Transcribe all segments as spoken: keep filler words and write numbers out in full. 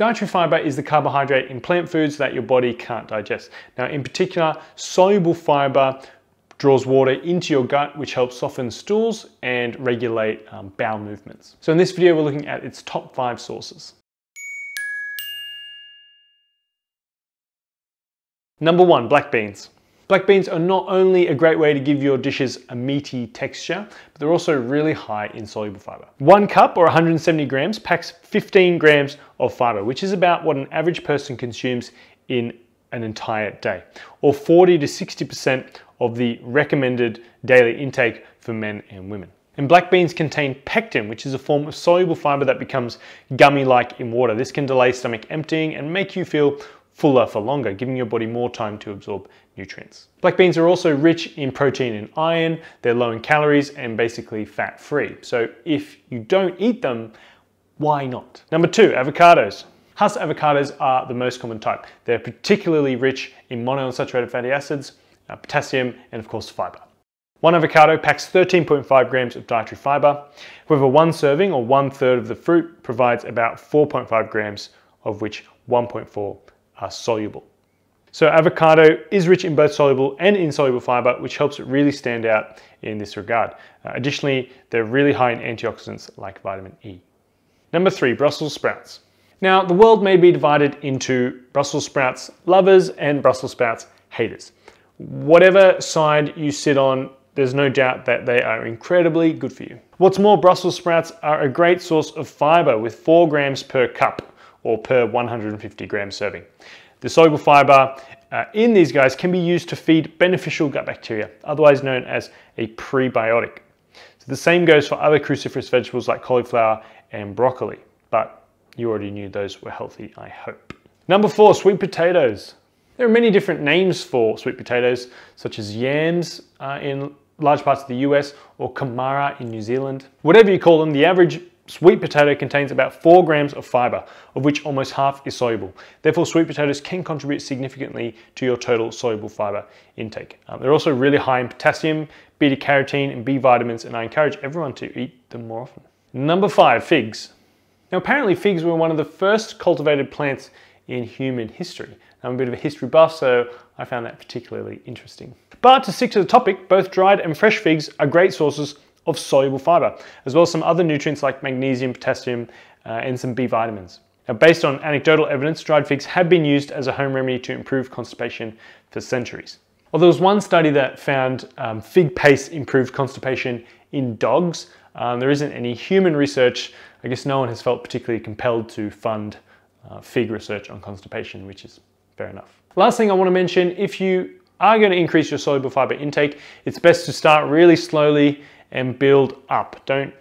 Dietary fiber is the carbohydrate in plant foods that your body can't digest. Now, in particular, soluble fiber draws water into your gut, which helps soften stools and regulate um, bowel movements. So in this video, we're looking at its top five sources. Number one, black beans. Black beans are not only a great way to give your dishes a meaty texture, but they're also really high in soluble fiber. One cup or one hundred seventy grams packs fifteen grams of fiber, which is about what an average person consumes in an entire day, or forty to sixty percent of the recommended daily intake for men and women. And black beans contain pectin, which is a form of soluble fiber that becomes gummy-like in water. This can delay stomach emptying and make you feel fuller for longer, giving your body more time to absorb nutrients. Black beans are also rich in protein and iron. They're low in calories and basically fat-free. So if you don't eat them, why not? Number two, avocados. Hass avocados are the most common type. They're particularly rich in monounsaturated fatty acids, uh, potassium, and of course fiber. One avocado packs thirteen point five grams of dietary fiber. However, one serving or one third of the fruit provides about four point five grams, of which one point four are soluble. So avocado is rich in both soluble and insoluble fiber, which helps it really stand out in this regard. Uh, additionally, they're really high in antioxidants like vitamin E. Number three, Brussels sprouts. Now, the world may be divided into Brussels sprouts lovers and Brussels sprouts haters. Whatever side you sit on, there's no doubt that they are incredibly good for you. What's more, Brussels sprouts are a great source of fiber with four grams per cup, or per one hundred fifty gram serving. The soluble fiber uh, in these guys can be used to feed beneficial gut bacteria, otherwise known as a prebiotic. So the same goes for other cruciferous vegetables like cauliflower and broccoli, but you already knew those were healthy, I hope. Number four, sweet potatoes. There are many different names for sweet potatoes, such as yams uh, in large parts of the U S or kumara in New Zealand. Whatever you call them, the average sweet potato contains about four grams of fiber, of which almost half is soluble. Therefore, sweet potatoes can contribute significantly to your total soluble fiber intake. Um, they're also really high in potassium, beta carotene, and B vitamins, and I encourage everyone to eat them more often. Number five, figs. Now, apparently figs were one of the first cultivated plants in human history. I'm a bit of a history buff, so I found that particularly interesting. But to stick to the topic, both dried and fresh figs are great sources of soluble fiber, as well as some other nutrients like magnesium, potassium, uh, and some B vitamins. Now, based on anecdotal evidence, dried figs have been used as a home remedy to improve constipation for centuries. Well, there was one study that found um, fig paste improved constipation in dogs. Um, there isn't any human research. I guess no one has felt particularly compelled to fund uh, fig research on constipation, which is fair enough. Last thing I want to mention, if you are going to increase your soluble fiber intake, it's best to start really slowly and build up. Don't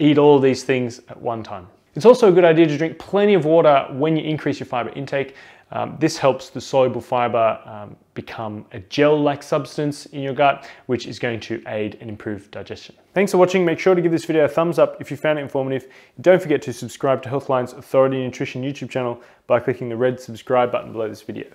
eat all these things at one time. It's also a good idea to drink plenty of water when you increase your fiber intake. Um, this helps the soluble fiber um, become a gel-like substance in your gut, which is going to aid and improve digestion. Thanks for watching. Make sure to give this video a thumbs up if you found it informative. Don't forget to subscribe to Healthline's Authority Nutrition YouTube channel by clicking the red subscribe button below this video.